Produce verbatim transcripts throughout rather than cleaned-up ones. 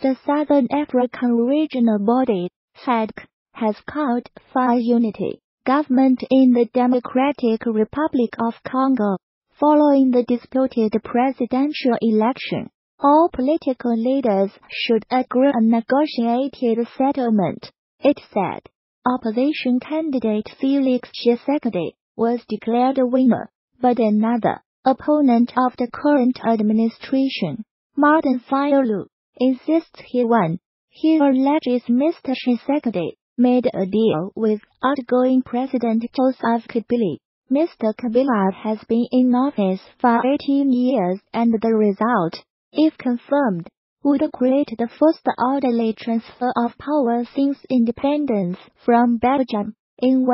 The Southern African Regional Body, S A D C, has called for unity government in the Democratic Republic of Congo, following the disputed presidential election. All political leaders should agree on a negotiated settlement, it said. Opposition candidate Felix Tshisekedi was declared a winner, but another opponent of the current administration, Martin Fayulu, insists he won. He alleges Mister Tshisekedi made a deal with outgoing President Joseph Kabila. Mister Kabila has been in office for eighteen years, and the result, if confirmed, would create the first orderly transfer of power since independence from Belgium in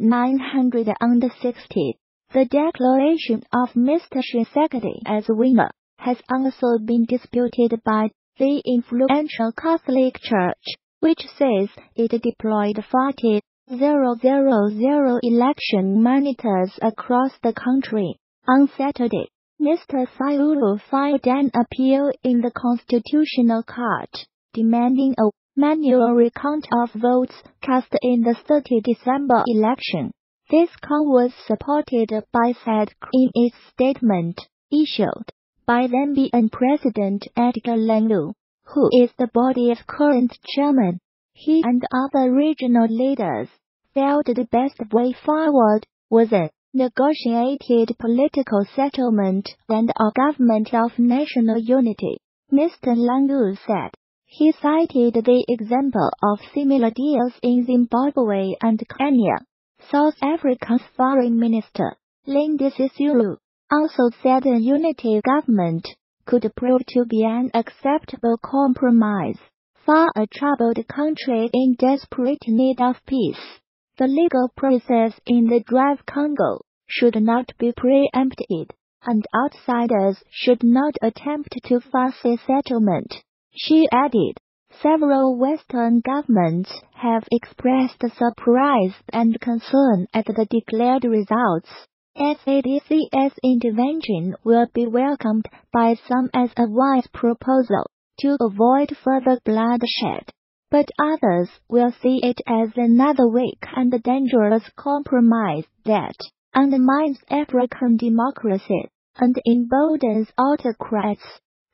nineteen sixty. The declaration of Mister Tshisekedi as winner has also been disputed by the influential Catholic Church, which says it deployed forty thousand election monitors across the country. On Saturday, Mister Fayulu filed an appeal in the Constitutional Court, demanding a manual recount of votes cast in the thirtieth of December election. This call was supported by S A D C in its statement, issued by then-B N President Edgar Lungu, who is the body's current chairman. He and other regional leaders felt the best way forward was a negotiated political settlement and a government of national unity, Mister Lungu said. He cited the example of similar deals in Zimbabwe and Kenya. South Africa's Foreign Minister, Lindiwe Sisulu, also said a unity government could prove to be an acceptable compromise for a troubled country in desperate need of peace. The legal process in the D R Congo should not be preempted, and outsiders should not attempt to force a settlement, she added. Several Western governments have expressed surprise and concern at the declared results. S A D C's intervention will be welcomed by some as a wise proposal to avoid further bloodshed, but others will see it as another weak and dangerous compromise that undermines African democracy and emboldens autocrats.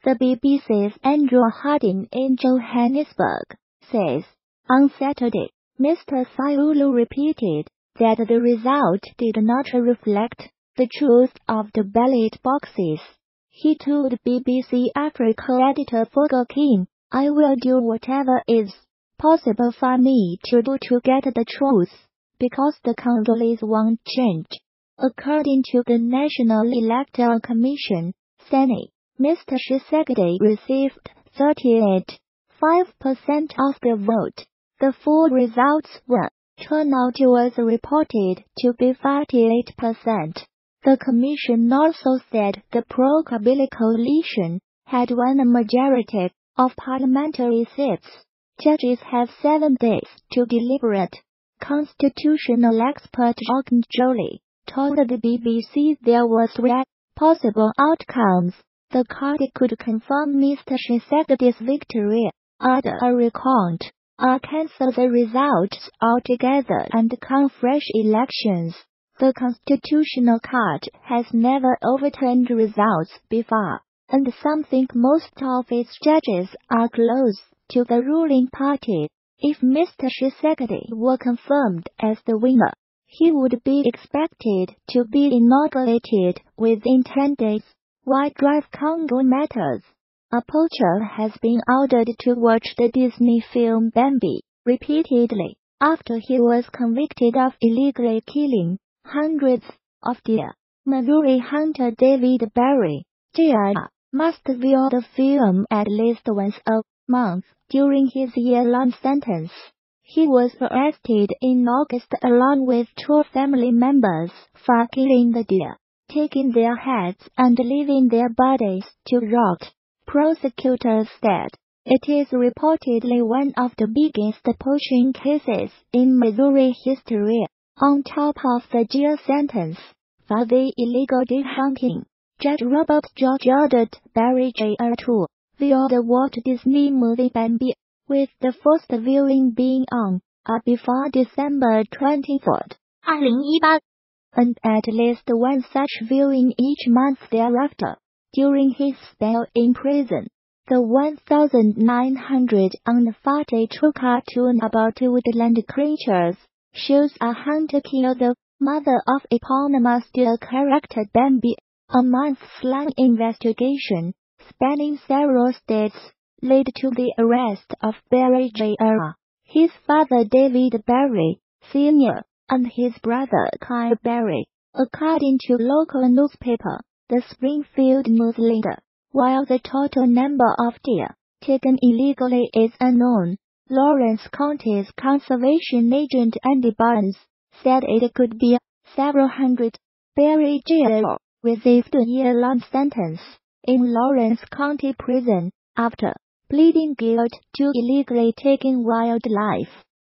The B B C's Andrew Harding in Johannesburg says. On Saturday, Mister Fayulu repeated that the result did not reflect the truth of the ballot boxes. He told B B C Africa editor Fergal Keane, "I will do whatever is possible for me to do to get the truth, because the Congolese won't change." According to the National Electoral Commission, Ceni, Mister Tshisekedi received thirty-eight point five percent of the vote. The full results were, turnout was reported to be forty-eight percent. The commission also said the pro-Kabila coalition had won a majority of parliamentary seats. Judges have seven days to deliberate. Constitutional expert Jacques Ndjoli told the B B C there were three possible outcomes. The court could confirm Mister Tshisekedi's victory, order a recount, or cancel the results altogether and call fresh elections. The Constitutional Court has never overturned results before, and some think most of its judges are close to the ruling party. If Mister Tshisekedi were confirmed as the winner, he would be expected to be inaugurated within ten days. Why D R Congo matters? A poacher has been ordered to watch the Disney film Bambi repeatedly after he was convicted of illegally killing hundreds of deer. Missouri hunter David Berry, Junior must view the film at least once a month during his year-long sentence. He was arrested in August along with two family members for killing the deer, taking their heads and leaving their bodies to rot, prosecutors said. It is reportedly one of the biggest poaching cases in Missouri history, on top of the jail sentence for the illegal deer hunting. Judge Robert George ordered Barry Junior to of the Walt Disney movie Bambi, with the first viewing being on or before December twenty-fourth, twenty eighteen, and at least one such viewing each month thereafter. During his spell in prison, the nineteen forty-two cartoon about woodland creatures shows a hunter kill the mother of eponymous character Bambi. A months-long investigation, spanning several states, led to the arrest of Berry Junior, his father David Berry, Senior, and his brother Kyle Berry, according to local newspaper, the Springfield News-Leader. While the total number of deer taken illegally is unknown, Lawrence County's conservation agent Andy Barnes said it could be several hundred. Berry Junior received a year-long sentence in Lawrence County Prison after pleading guilty to illegally taking wildlife.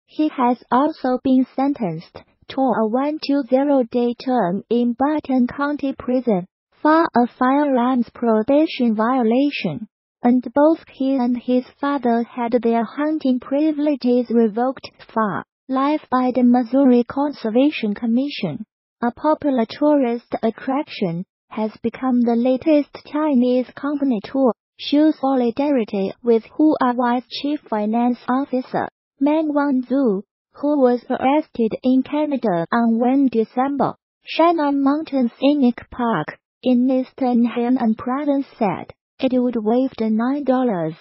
He has also been sentenced to a one to zero day term in Barton County Prison for a firearms prohibition violation, and both he and his father had their hunting privileges revoked for life by the Missouri Conservation Commission. A popular tourist attraction has become the latest Chinese company to show solidarity with Huawei's chief finance officer, Meng Wanzhou, who was arrested in Canada on the first of December. Shannon Mountain Scenic Park in eastern Hainan province said it would waive the nine dollars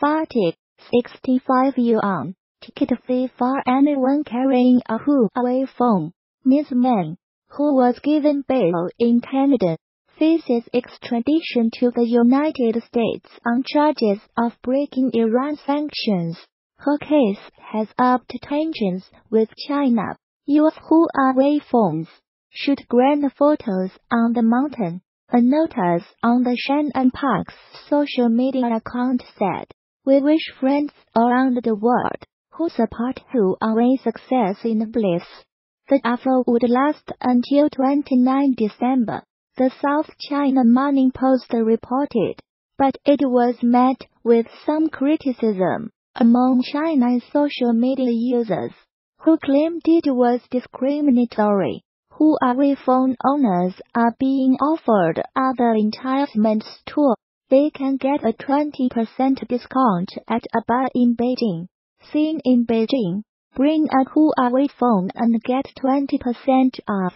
and forty-six cents yuan ticket fee for anyone carrying a Huawei phone. Miz Meng, who was given bail in Canada, faces extradition to the United States on charges of breaking Iran sanctions. Her case has upped tensions with China. U S Huawei phones shoot grand photos on the mountain, a notice on the Shannon Park's social media account said. We wish friends around the world who support Huawei's success in bliss. The offer would last until the twenty-ninth of December, the South China Morning Post reported, but it was met with some criticism among China's social media users, who claimed it was discriminatory. Huawei phone owners are being offered other entitlements too. They can get a twenty percent discount at a bar in Beijing. Seen in Beijing, bring a Huawei phone and get twenty percent off.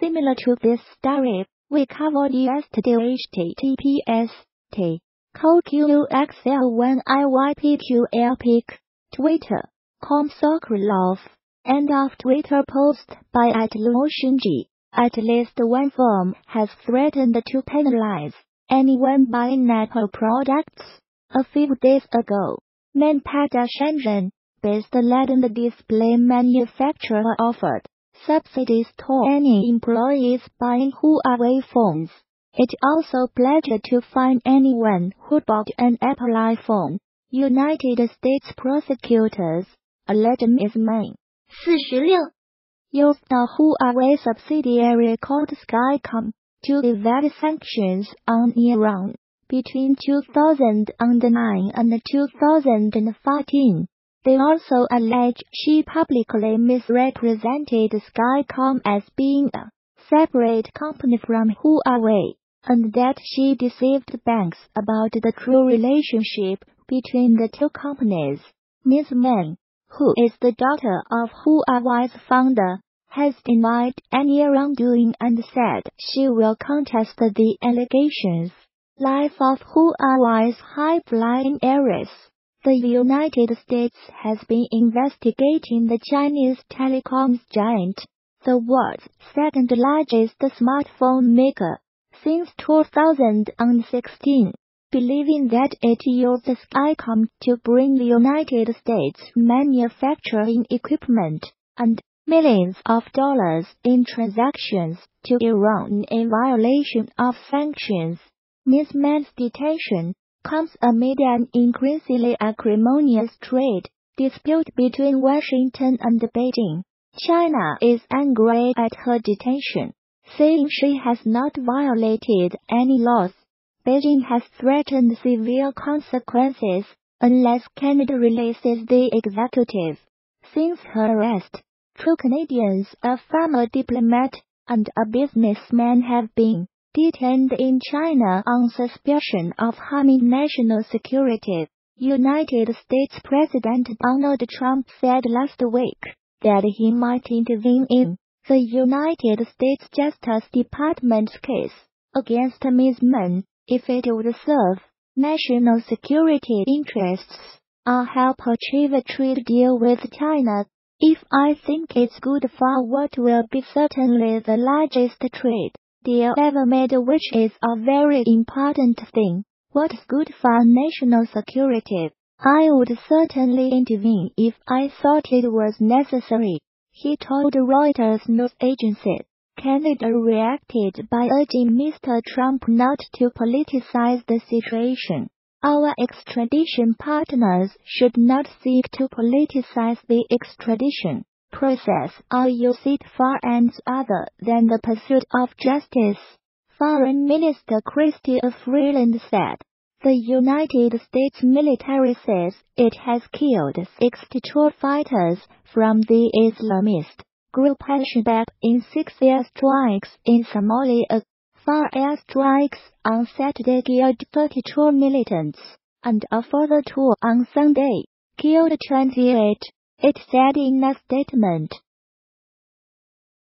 Similar to this story we covered yesterday, H T T P S T colon slash slash Q Q X L one I Y P Q L P I C Twitter dot com Sokrolov. End of Twitter post by at Luoshenji. At least one firm has threatened to penalize anyone buying Apple products. A few days ago, Manpada Shenzhen based Latin display manufacturer offered subsidies to any employees buying Huawei phones. It also pledged to fine anyone who bought an Apple iPhone. United States prosecutors allege Miz Meng, forty-six, used a Huawei subsidiary called Skycom to evade sanctions on Iran between two thousand nine and two thousand fourteen. They also allege she publicly misrepresented Skycom as being a separate company from Huawei, and that she deceived banks about the true relationship between the two companies. Miz Meng, who is the daughter of Huawei's founder, has denied any wrongdoing and said she will contest the allegations. Life of Huawei's high-flying heiress. The United States has been investigating the Chinese telecoms giant, the world's second-largest smartphone maker, since two thousand sixteen, believing that it used Skycom to bring United States manufacturing equipment and millions of dollars in transactions to Iran in violation of sanctions. Miz Meng's detention comes amid an increasingly acrimonious trade dispute between Washington and Beijing. China is angry at her detention, saying she has not violated any laws. Beijing has threatened severe consequences unless Canada releases the executive. Since her arrest, two Canadians, a former diplomat and a businessman, have been detained in China on suspicion of harming national security. United States President Donald Trump said last week that he might intervene in the United States Justice Department's case against Miz Meng if it would serve national security interests or help achieve a trade deal with China. If I think it's good for what will be certainly the largest trade deal ever made, which is a very important thing, what's good for national security, I would certainly intervene if I thought it was necessary, he told Reuters news agency. Canada reacted by urging Mister Trump not to politicize the situation. Our extradition partners should not seek to politicize the extradition process or use it for ends other than the pursuit of justice, Foreign Minister Chrystia Freeland said. The United States military says it has killed sixty-two fighters from the Islamist group Al-Shabaab in six airstrikes in Somalia. Four airstrikes on Saturday killed thirty-two militants, and a further two on Sunday killed twenty-eight, it said in a statement.